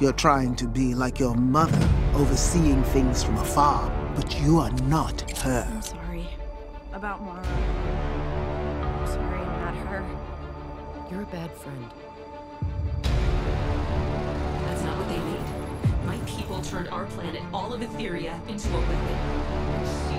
You're trying to be like your mother, overseeing things from afar, but you are not her. I'm sorry about Mara. I'm sorry, I'm not her. You're a bad friend. That's not what they need. My people turned our planet, all of Etheria, into a weapon.